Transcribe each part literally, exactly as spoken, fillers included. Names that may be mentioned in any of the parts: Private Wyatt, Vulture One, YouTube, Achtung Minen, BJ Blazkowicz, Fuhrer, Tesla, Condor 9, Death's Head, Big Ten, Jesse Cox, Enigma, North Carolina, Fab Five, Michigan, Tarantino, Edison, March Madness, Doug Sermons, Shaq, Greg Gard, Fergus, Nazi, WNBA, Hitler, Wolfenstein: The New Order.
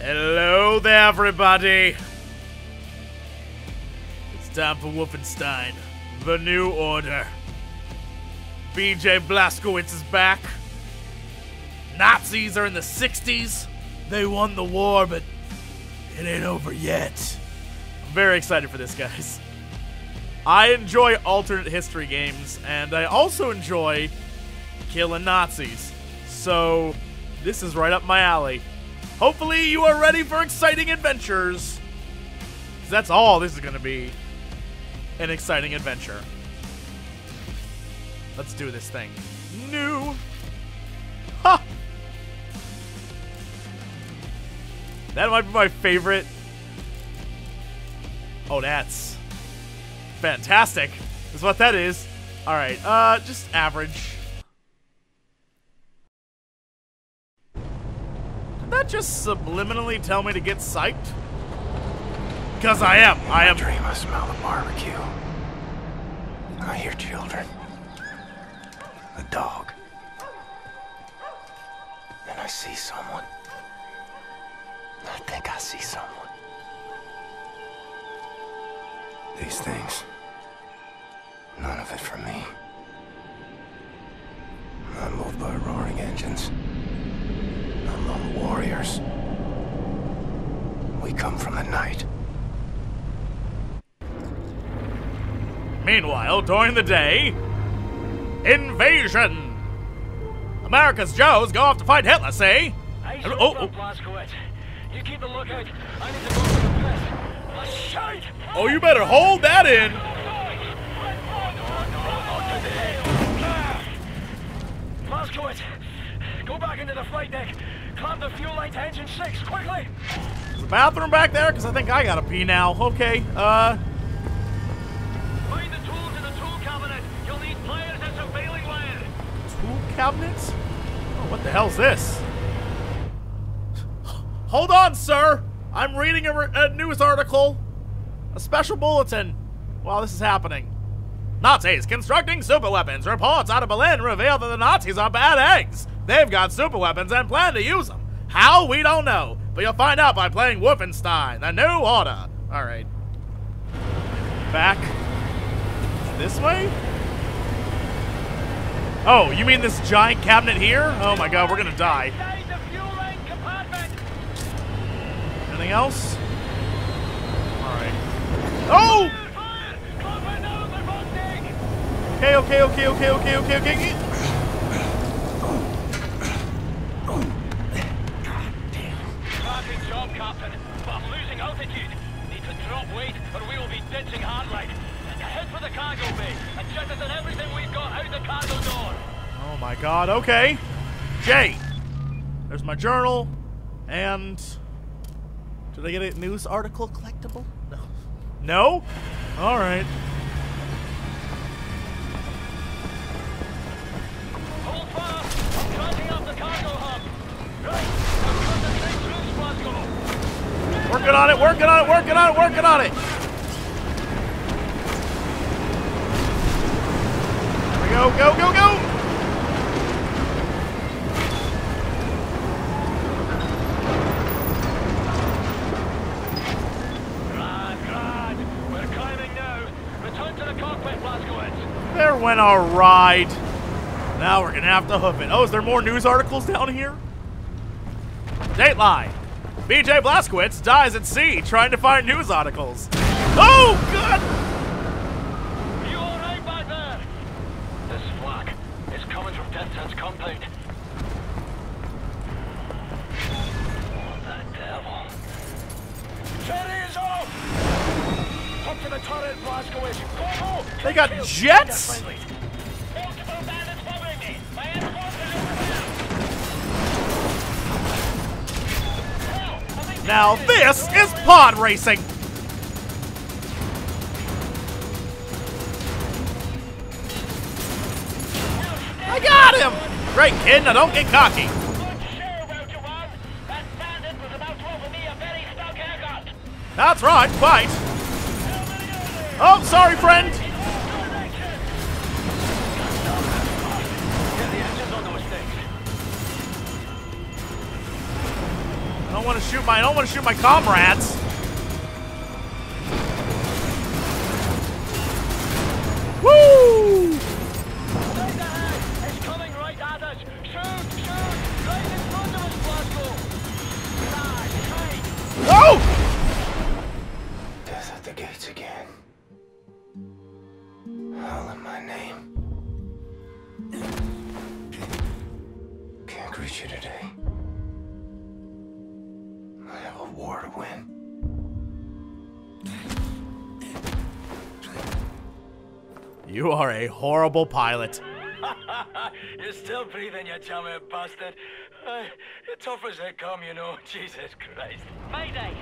Hello there, everybody! It's time for Wolfenstein: The New Order. B J Blazkowicz is back. Nazis are in the sixties. They won the war, but it ain't over yet. I'm very excited for this, guys. I enjoy alternate history games, and I also enjoy killing Nazis. So, this is right up my alley. Hopefully you are ready for exciting adventures. That's all this is going to be. An exciting adventure. Let's do this thing. New. Ha! That might be my favorite. Oh, that's fantastic. Is what that is. All right. Uh, just average. Did that just subliminally tell me to get psyched? Because I am. In I am. My dream, I smell the barbecue. I hear children. A dog. And I see someone. I think I see someone. These things, none of it for me. I'm moved by roaring engines. I'm lone warriors. We come from the night. Meanwhile, during the day, invasion. America's Joes go off to fight Hitler. See? Hey, oh, oh. Blazkowicz. You keep a lookout. I need to go to the press. Oh, you better hold that in. Blazkowicz, go back into the flight deck. Climb the fuel line to engine six quickly. There's a bathroom back there, cause I think I gotta pee now. Okay. Uh. Find the tools in the tool cabinet. You'll need pliers and surveilling wire. Tool cabinets? Oh, what the hell's this? Hold on, sir! I'm reading a, a news article. A special bulletin. While this is happening. Nazis constructing superweapons. Reports out of Berlin reveal that the Nazis are bad eggs. They've got superweapons and plan to use them. How? We don't know. But you'll find out by playing Wolfenstein: The New Order. Alright. Back. This way? Oh, you mean this giant cabinet here? Oh my god, we're gonna die. Anything else? Alright. Oh! Okay, okay, okay, okay, okay, okay, okay. Good job, Captain. But I'm losing altitude. Need to drop weight or we will be ditching hard light. Head for the cargo bay and jettison everything we've got out the cargo door. Oh my god, okay. Jay! There's my journal and... Did I get a news article collectible? No. No? Alright. Hold fast! I'm charging up the cargo hub! Right! I'm trying to take through, Blazkowicz! Working on it, working on it, working on it, working on it! Here we go, go, go, go! Went our ride. Now we're gonna have to hoof it. Oh, is there more news articles down here? Dateline. B J Blazkowicz dies at sea trying to find news articles. Oh god! You alright back there? This flak is coming from Death's Head's compound. What the devil? Ferry is off! They got jets? Now this is pod racing! I got him! Great kid, now don't get cocky. That's right, fight! Oh, sorry, friend. Get the engines on those things. don't want to shoot my I don't want to shoot my comrades. Woo! Straight ahead! It's coming right at us! Shoot! Shoot! Right in front of us, Blazko! Die! Right! Oh! Death at the gates again. Howl in my name. Can't reach you today. I have a war to win. You are a horrible pilot. You're still breathing, you chummy bastard. Uh, tough as they come, you know. Jesus Christ. Mayday!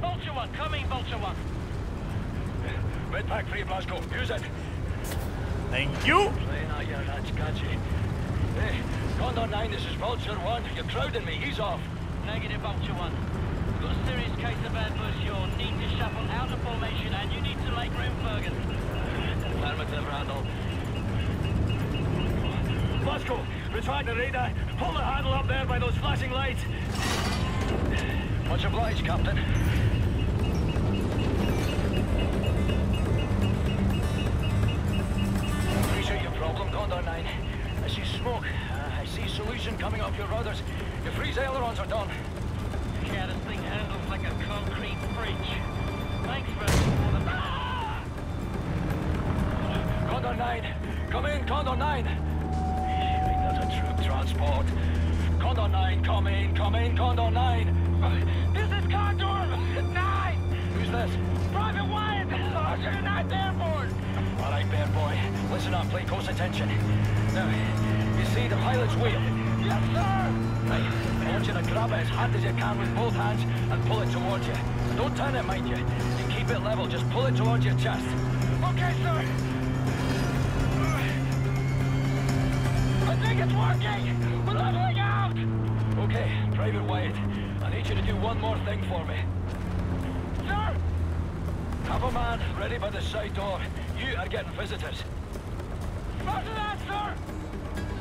Vulture One, coming, Vulture One. Red pack free, Blasco. Use it. Thank you. Playing out your rats, Gadget. Hey, Condor nine, this is Vulture One. You're crowding me. He's off. Negative, Vulture One. We've got a serious case of adverse yaw. Need to shuffle out of formation, and you need to make room, Fergus. Affirmative, Randall. Blasco, retract the radar. Pull the handle up there by those flashing lights. Much obliged, Captain. Appreciate your problem, Condor nine. I see smoke. Uh, I see solution coming up your rudders. Your freeze ailerons are done. Yeah, this thing handles like a concrete bridge. Thanks for the back. Condor nine! Come in, Condor nine! That's a troop transport. Condor nine, come in, come in, Condor nine! This is Condor nine! Who's this? Private Wyatt! You're not there, boy! Alright, bear boy. Listen up, play close attention. Now, you see the pilot's wheel? Yes, sir! Right, I want you to grab it as hard as you can with both hands and pull it towards you. Don't turn it, mind you. You keep it level, just pull it towards your chest. Okay, sir! I think it's working! We're leveling out! Okay, Private Wyatt, I need you to do one more thing for me. Sir! Have a man ready by the side door. You are getting visitors. Roger that, sir!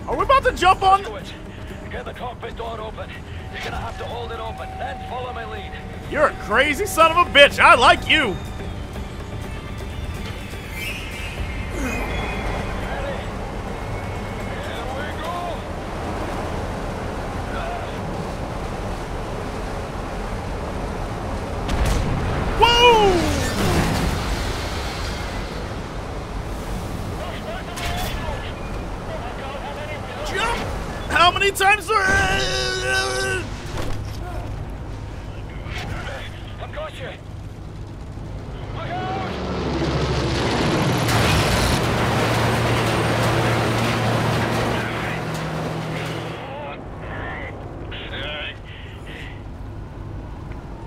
Are we about to jump on? Do it. Get the cockpit door open. You're gonna have to hold it open, then follow my lead. You're a crazy son of a bitch. I like you. Times are... I've got you. Look out.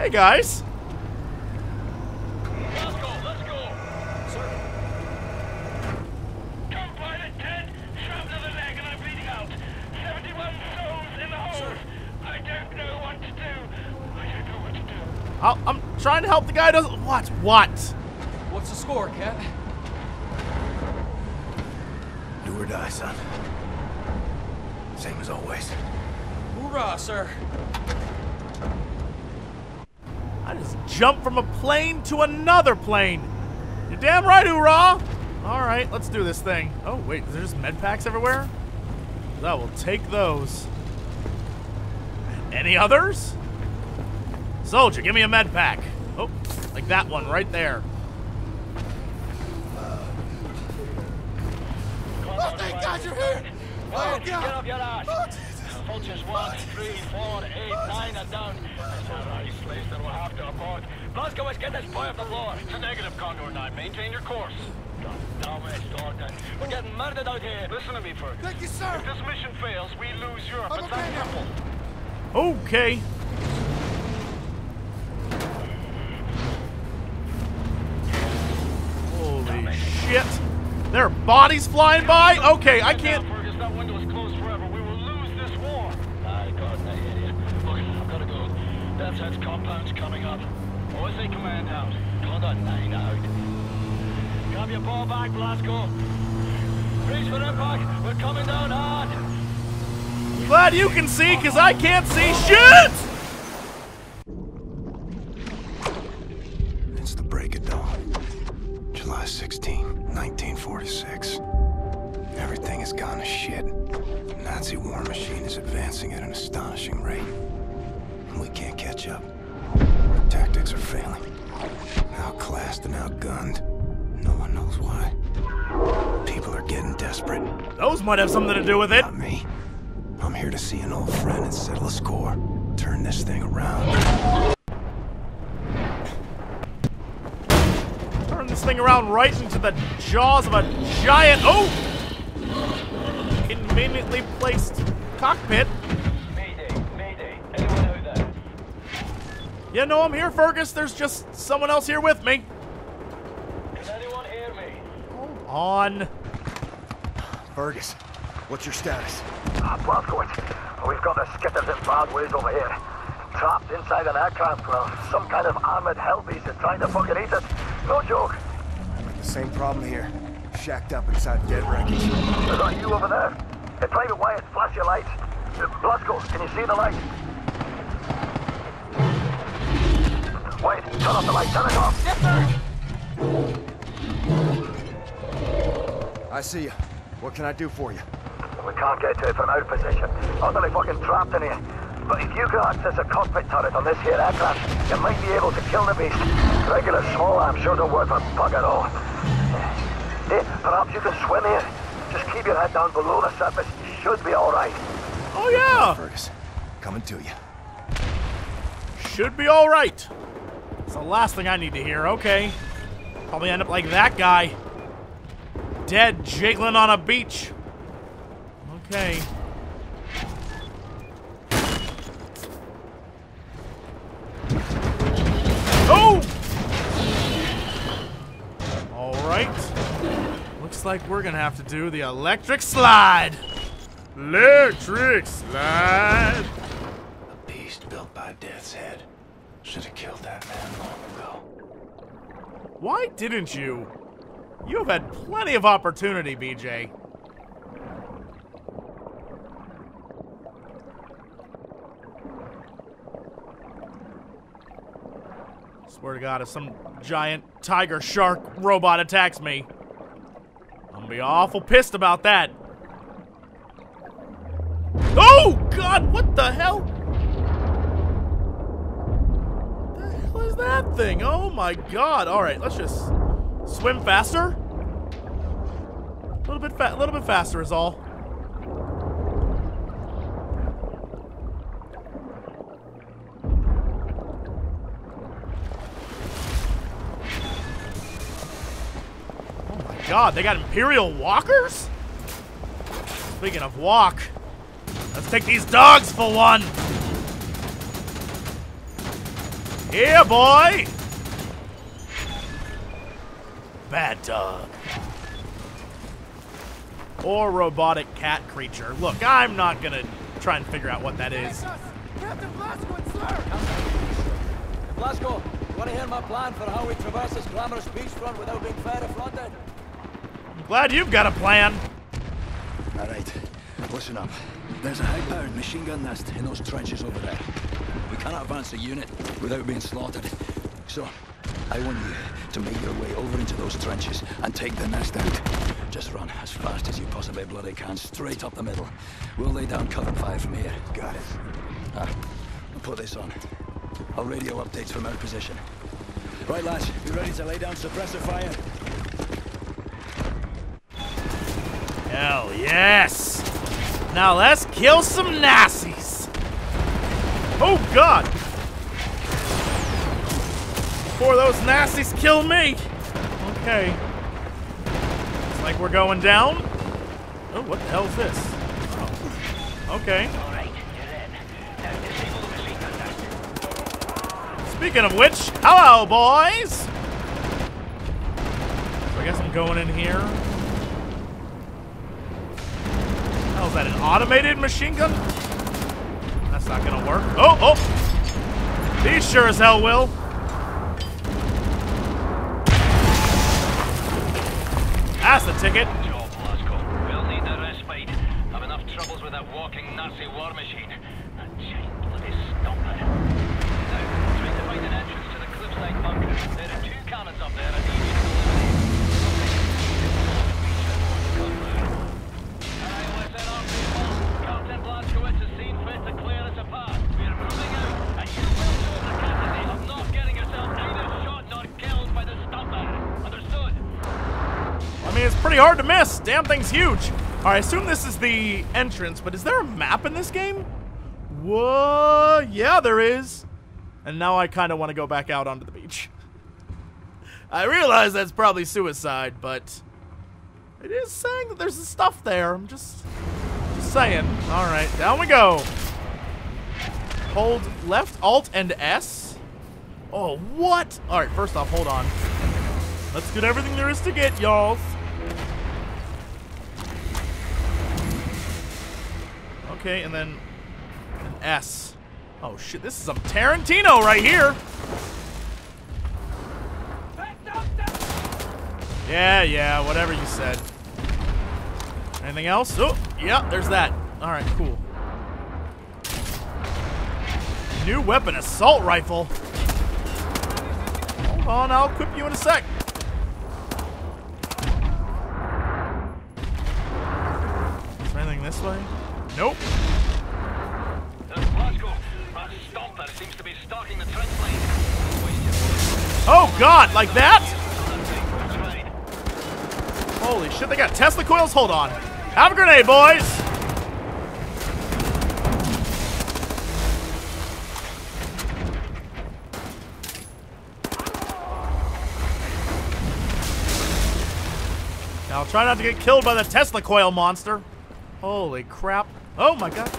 Hey guys. Let's go, let's go. Sir. Come, pilot Ted. Strapped to the leg and I'm bleeding out. seventy-one souls in the hole. Sir. I don't know what to do. I don't know what to do. I'll, I'm trying to help the guy. Doesn't what? What? What's the score, Cap? Do or die, son. Same as always. Hoorah, sir! I just jumped from a plane to another plane. You're damn right, hoorah! All right, let's do this thing. Oh wait, there's med packs everywhere. I will take those. Any others? Soldier, give me a med pack. Oh, like that one right there. Oh, thank God you're here! Oh, God! Get up your ass! Oh, Jesus! Vultures one, three, four, eight, nine, and down. That's all right, slaves that will have to abort. Blazkowicz, get this boy off the floor. It's a negative, Condor nine. Maintain your course. We're getting murdered out here. Listen to me first. Thank you, sir. If this mission fails, we lose Europe. I'm okay now. Okay. Holy shit. There are bodies flying by? Okay, I can't. That window is closed forever. We will lose this war. I got that idiot. Look, I've got to go. That's how compound's coming up. O S A command out. Condor nine out. Grab your ball back, Blazko. Brace for impact. We're coming down hard. Glad you can see, because I can't see shit! Nazi war machine is advancing at an astonishing rate. And we can't catch up. Our tactics are failing. Outclassed and outgunned. No one knows why. People are getting desperate. Those might have something to do with it. Not me. I'm here to see an old friend and settle a score. Turn this thing around. Turn this thing around right into the jaws of a giant... Oh! Conveniently placed cockpit. Mayday, mayday. Anyone know that? Yeah, no, I'm here, Fergus. There's just someone else here with me. Can anyone hear me? Hold on. Fergus, what's your status? Ah, Blazkowicz. We've got the skitters in bad ways over here. Trapped inside an aircraft with some kind of armored hellbeast and trying to fucking eat us. No joke. I've got the same problem here. Shacked up inside dead wreckage. Is that you over there? Hey, Private Wyatt, flash your lights. Blazko, can you see the light? Wait, turn off the light, turn it off! Yes, sir! I see you. What can I do for you? We can't get to it from our position. Utterly fucking trapped in here. But if you can access a cockpit turret on this here aircraft, you might be able to kill the beast. Regular small arms sure don't work for bugger all. Hey, perhaps you can swim here. Just keep your head down below the surface. You should be all right. Oh, yeah. Fergus, coming to you. Should be all right. It's the last thing I need to hear. Okay. Probably end up like that guy. Dead, jiggling on a beach. Okay. Oh! All right. Looks like we're gonna have to do the electric slide. Electric slide. A beast built by Death's Head. Should have killed that man long ago. Why didn't you? You've had plenty of opportunity, B J. Swear to God, if some giant tiger shark robot attacks me, I'm gonna be awful pissed about that. Oh, God, what the hell? What the hell is that thing? Oh, my God. All right, let's just swim faster. A little bit, fa little bit faster is all. God, they got Imperial walkers? Speaking of walk, let's take these dogs for one. Here, boy. Bad dog. Or robotic cat creature. Look, I'm not gonna try and figure out what that is. Captain Blazkowicz, sir! Blazko, you wanna hear my plan for how we traverse this glamorous beachfront without being fair affronted? Glad you've got a plan. All right, listen up. There's a high-powered machine gun nest in those trenches over there. We cannot advance a unit without being slaughtered. So, I want you to make your way over into those trenches and take the nest out. Just run as fast as you possibly bloody can, straight up the middle. We'll lay down cover fire from here. Got it. Ah, I'll put this on. I'll radio updates from our position. Right, lads, you ready to lay down suppressor fire? Hell yes! Now let's kill some Nazis! Oh God! Before those Nazis kill me! Okay. Looks like we're going down. Oh, what the hell is this? Oh. Okay. Speaking of which, hello boys! So I guess I'm going in here. Oh, is that an automated machine gun? That's not gonna work. Oh, oh! These sure as hell will. That's the ticket. Job, Blazko. We'll need the respite. I've enough troubles with that walking Nazi war machine. That giant bloody stomper. Now, try to find an entrance to the cliffside bunker. There are two cannons up there. And pretty hard to miss. Damn thing's huge. All right, I assume this is the entrance, but is there a map in this game? Whoa, yeah, there is. And now I kind of want to go back out onto the beach. I realize that's probably suicide, but it is saying that there's stuff there. I'm just, just saying. All right, down we go. Hold left, alt, and S. Oh, what? All right, first off, hold on. Let's get everything there is to get, y'all. Okay, and then an S. Oh, shit, this is some Tarantino right here. Yeah, yeah, whatever you said. Anything else? Oh, yeah, there's that. All right, cool. New weapon, assault rifle. Hold on, I'll equip you in a sec. Is there anything this way? Nope. Oh God, like that? Holy shit, they got Tesla coils? Hold on. Have a grenade, boys! Now try not to get killed by the Tesla coil monster. Holy crap. Oh my God.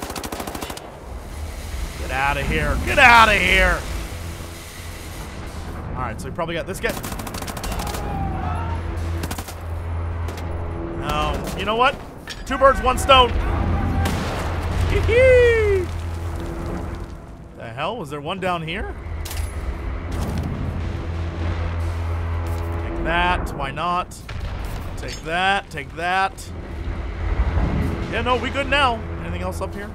Get out of here. Get out of here! Alright, so we probably got this guy. Oh, you know what? Two birds, one stone. Hee-hee! The hell? Was there one down here? Take that. Why not? Take that. Take that. Yeah, no, we good now. Anything else up here?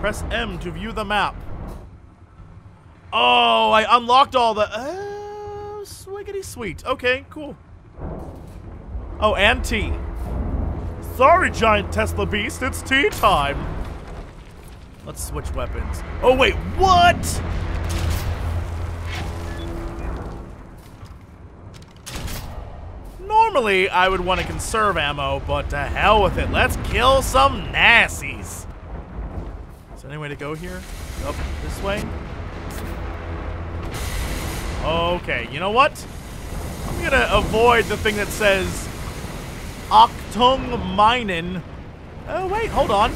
Press M to view the map. Oh, I unlocked all the... Oh, swiggity sweet. Okay, cool. Oh, and tea. Sorry, giant Tesla beast. It's tea time. Let's switch weapons. Oh, wait. What? Normally, I would want to conserve ammo, but to hell with it. Let's kill some Nazis. Is there any way to go here? Up this way? Okay, you know what? I'm gonna avoid the thing that says Achtung Minen. Oh, wait, hold on.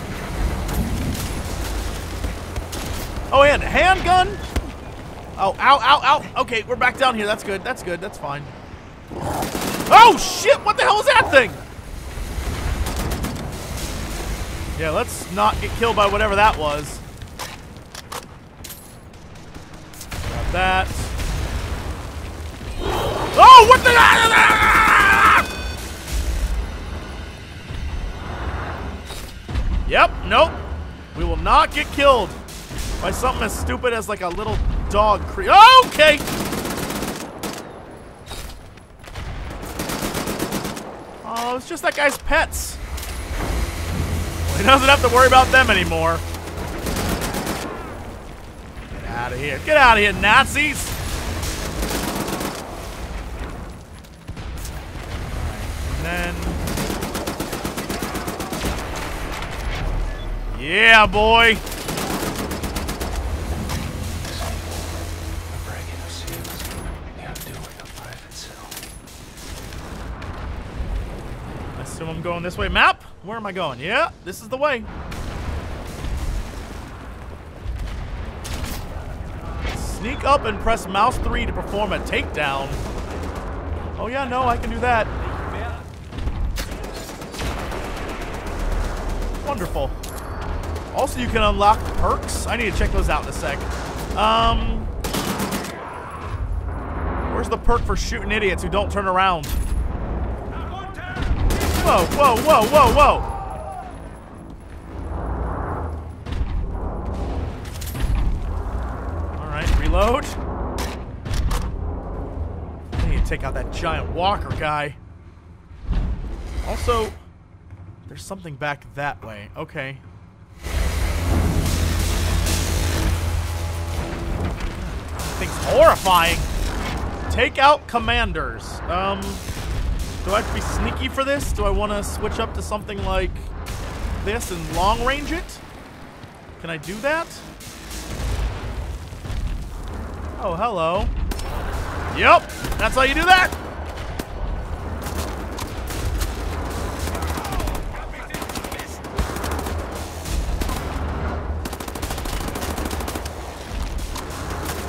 Oh, and handgun? Oh, ow, ow, ow. Okay, we're back down here. That's good, that's good, that's fine. Oh, shit, what the hell was that thing? Yeah, let's not get killed by whatever that was. Grab that. Oh, what the... Yep, nope. We will not get killed by something as stupid as like a little dog cre... Okay! Oh, it's just that guy's pets. Well, he doesn't have to worry about them anymore. Get out of here. Get out of here, Nazis! Yeah, boy. I assume I'm going this way. Map? Where am I going? Yeah, this is the way. Sneak up and press mouse three to perform a takedown. Oh yeah, no, I can do that. Wonderful. Also, you can unlock perks. I need to check those out in a sec. Um, where's the perk for shooting idiots who don't turn around? Whoa, whoa, whoa, whoa, whoa. All right, reload. I need to take out that giant walker guy. Also, there's something back that way. Okay. horrifying. Take out commanders. Um, do I have to be sneaky for this? Do I want to switch up to something like this and long range it? Can I do that? Oh, hello. Yep, that's how you do that.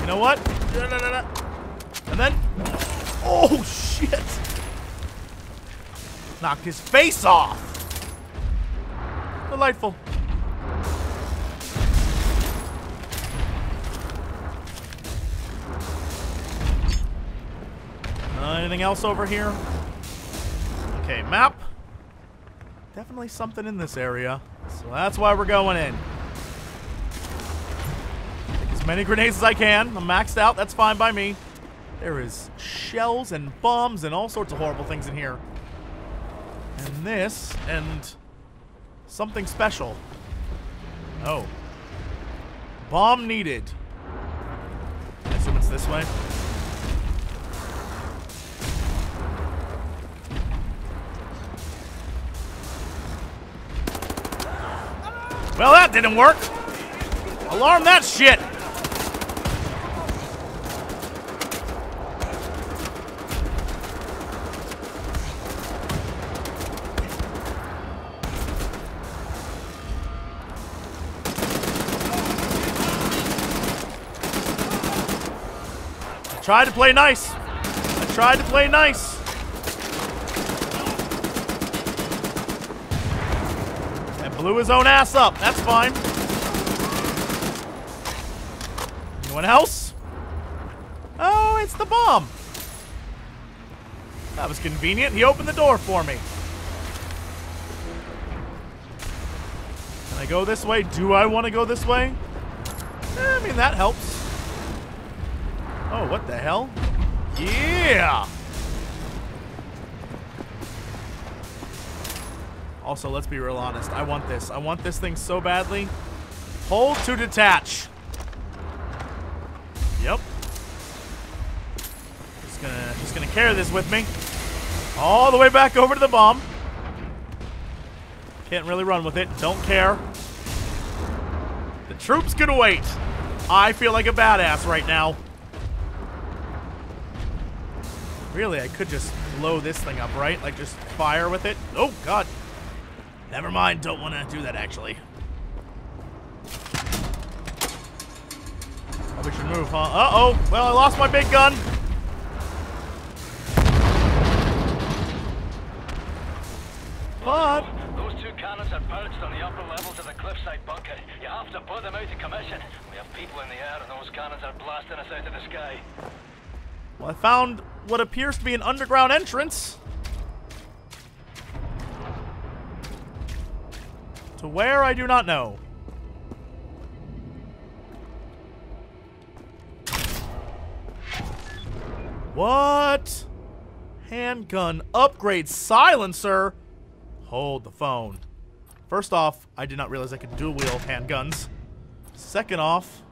You know what? And then, oh shit! Knocked his face off. Delightful. Uh, anything else over here? Okay, map. Definitely something in this area. So that's why we're going in. Take as many grenades as I can. I'm maxed out. That's fine by me. There is shells and bombs and all sorts of horrible things in here. And this and something special. Oh. Bomb needed. I assume it's this way. Well, that didn't work. Alarm that shit. I tried to play nice. I tried to play nice. Blew his own ass up. That's fine. Anyone else? Oh, it's the bomb. That was convenient. He opened the door for me. Can I go this way? Do I want to go this way? Eh, I mean, that helps. Oh, what the hell? Yeah! Also, let's be real honest. I want this. I want this thing so badly. Hold to detach. Yep. Just gonna, just gonna carry this with me. All the way back over to the bomb. Can't really run with it. Don't care. The troops can wait. I feel like a badass right now. Really, I could just blow this thing up, right? Like, just fire with it. Oh, God. Never mind, don't want to do that, actually. Oh, we should move, huh? Uh-oh! Well, I lost my big gun! But... Those two cannons are perched on the upper levels of the cliffside bunker. You have to put them out of commission. We have people in the air and those cannons are blasting us out of the sky. Well, I found what appears to be an underground entrance. To where, I do not know. What? Handgun upgrade silencer? Hold the phone. First off, I did not realize I could dual wield handguns. Second off,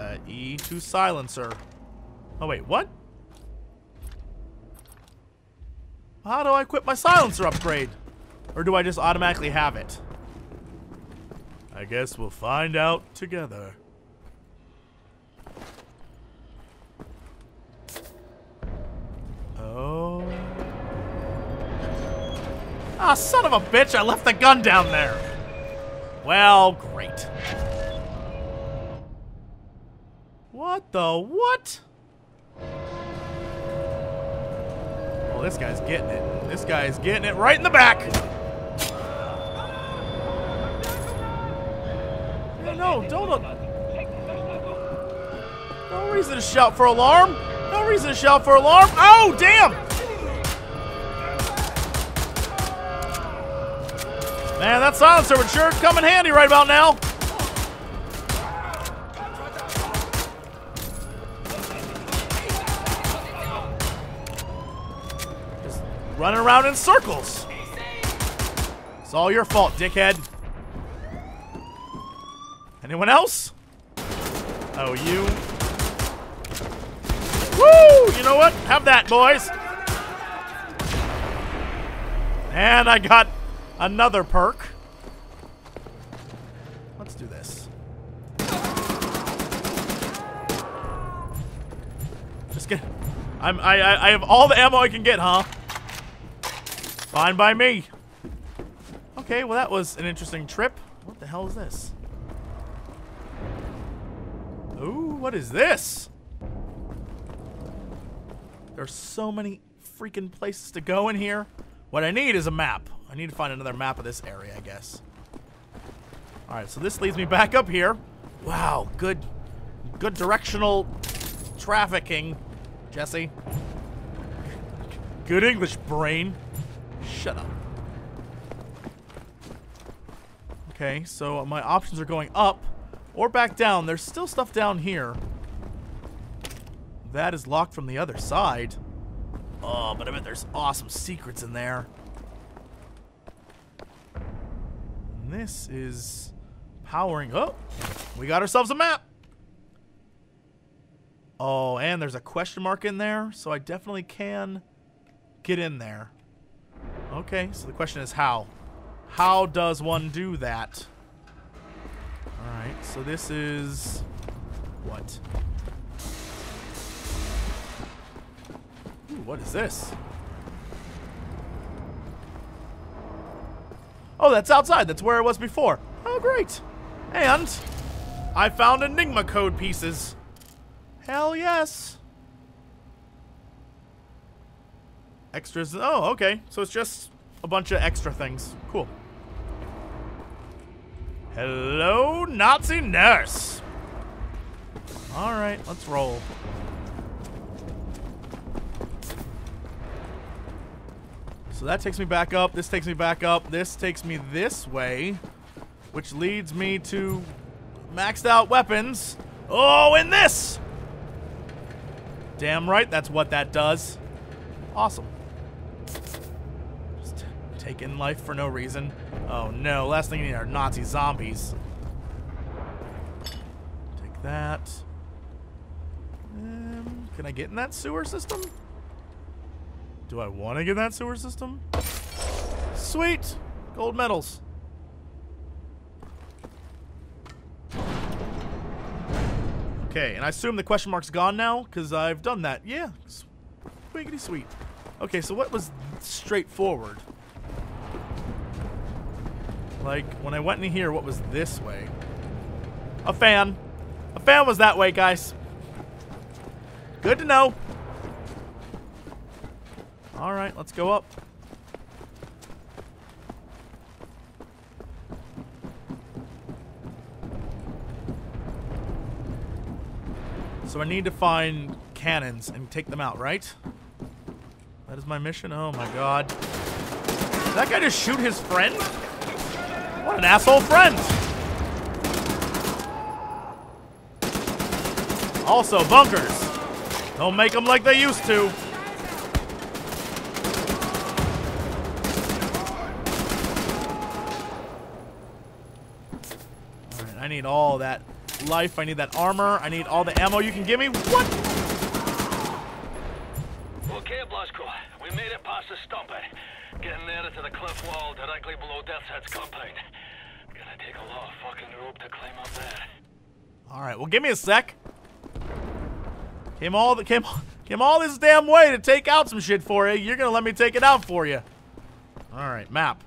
uh, E two silencer. Oh wait, what? How do I equip my silencer upgrade? Or do I just automatically have it? I guess we'll find out together. Oh. Ah, son of a bitch, I left the gun down there. Well, great. What the what? Well, this guy's getting it. This guy's getting it right in the back. No, don't look. No reason to shout for alarm. No reason to shout for alarm. Oh, damn! Man, that silencer would sure come in handy right about now. Just running around in circles. It's all your fault, dickhead. Anyone else? Oh, you. Woo! You know what? Have that, boys. And I got another perk. Let's do this. Just get. I'm. I. I, I have all the ammo I can get, huh? Fine by me. Okay. Well, that was an interesting trip. What the hell is this? Ooh, what is this? There's so many freaking places to go in here. What I need is a map. I need to find another map of this area, I guess. Alright, so this leads me back up here. Wow, good good directional trafficking, Jesse. Good English, brain. Shut up. Okay, so my options are going up. Or back down. There's still stuff down here. That is locked from the other side. Oh, but I bet there's awesome secrets in there. And this is powering up. Oh, we got ourselves a map. Oh, and there's a question mark in there, so I definitely can get in there. Okay, so the question is how? How does one do that? Alright, so this is... what? Ooh, what is this? Oh, that's outside. That's where it was before. Oh, great. And I found Enigma code pieces. Hell yes. Extras. Oh, okay. So it's just a bunch of extra things. Cool. Hello, Nazi nurse. All right, let's roll. So that takes me back up. This takes me back up. This takes me this way, which leads me to maxed out weapons. Oh, and this. Damn right, that's what that does. Awesome. Just take in life for no reason. Oh no, last thing you need are Nazi zombies. Take that. Um, can I get in that sewer system? Do I want to get in that sewer system? Sweet! Gold medals. Okay, and I assume the question mark's gone now, because I've done that. Yeah, squiggity sweet. Okay, so what was straightforward? Like, when I went in here, what was this way? A fan. A fan was that way, guys. Good to know. Alright, let's go up. So I need to find cannons and take them out, right? That is my mission? Oh my god. Did that guy just shoot his friend? What an asshole friend! Also, bunkers. Don't make them like they used to. Alright, I need all that life. I need that armor. I need all the ammo you can give me. What? Okay, Blazko. We made it past the stumper. Getting there to the cliff wall directly below Death's Head's compound. Gonna take a lot of fucking rope to climb up there. Alright, well give me a sec. Came all the came came all this damn way to take out some shit for you. You're gonna let me take it out for you. Alright, map.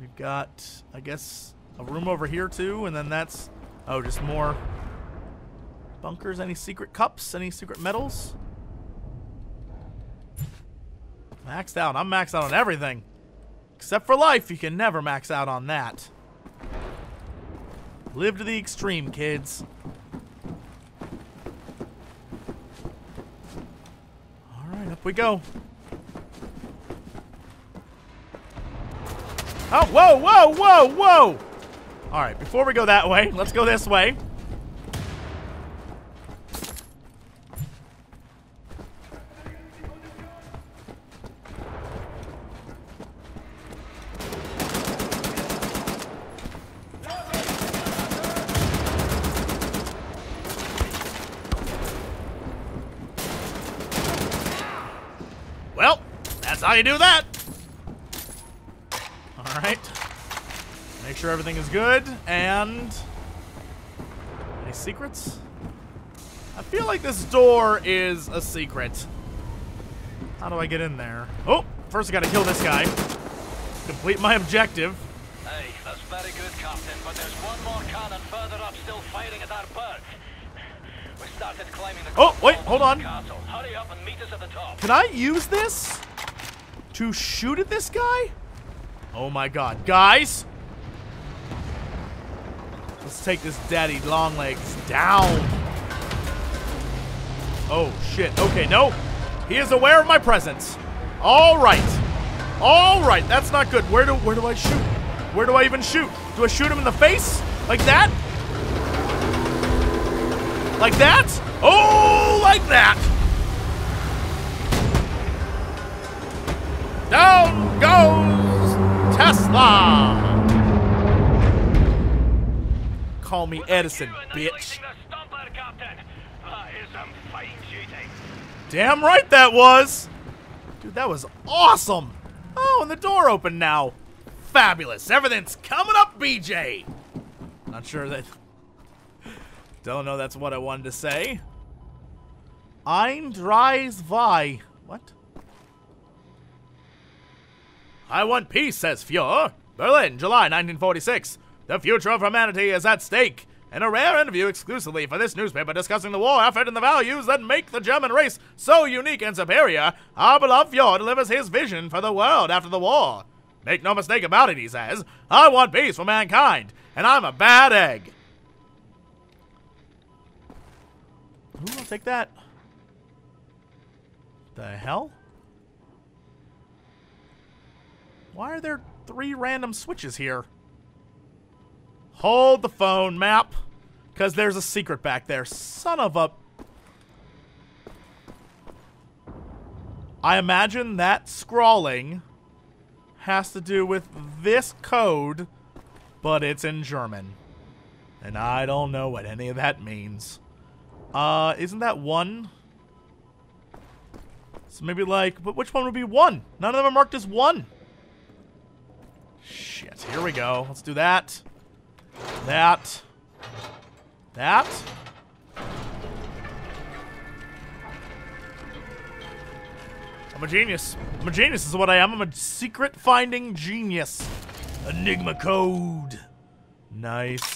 We've got, I guess, a room over here too, and then that's oh, just more bunkers. Any secret cups? Any secret medals? Maxed out. I'm maxed out on everything. Except for life. You can never max out on that. Live to the extreme, kids. Alright, up we go. Oh, whoa, whoa, whoa, whoa! Alright, before we go that way, let's go this way. That's how you do that! Alright. Make sure everything is good, and... any secrets? I feel like this door is a secret. How do I get in there? Oh! First I gotta kill this guy. Complete my objective. Hey, that's very good, Captain, but there's one more cannon further up still firing at our berth. We started climbing the... oh, wait, hold on. Hurry up and meet us at the top. Can I use this to shoot at this guy? Oh my god. Guys! Let's take this daddy long legs down. Oh, shit. Okay, no. He is aware of my presence. All right. All right. That's not good. Where do, where do I shoot? Where do I even shoot? Do I shoot him in the face? Like that? Like that? Oh, like that! Down goes Tesla! Call me Edison, bitch. Damn right that was! Dude, that was awesome! Oh, and the door opened now. Fabulous. Everything's coming up, B J! Not sure that... don't know that's what I wanted to say. Ein, drei, zwei. What? I want peace, says Fuhrer. Berlin, July nineteen forty-six. The future of humanity is at stake. In a rare interview exclusively for this newspaper discussing the war effort and the values that make the German race so unique and superior, our beloved Fuhrer delivers his vision for the world after the war. Make no mistake about it, he says. I want peace for mankind, and I'm a bad egg. Ooh, I'll take that. The hell? Why are there three random switches here? Hold the phone, map. Because there's a secret back there. Son of a... I imagine that scrawling has to do with this code, but it's in German. And I don't know what any of that means. Uh, isn't that one? So maybe like, but which one would be one? None of them are marked as one. Shit, here we go. Let's do that. That. That. I'm a genius. I'm a genius is what I am. I'm a secret finding genius. Enigma code. Nice.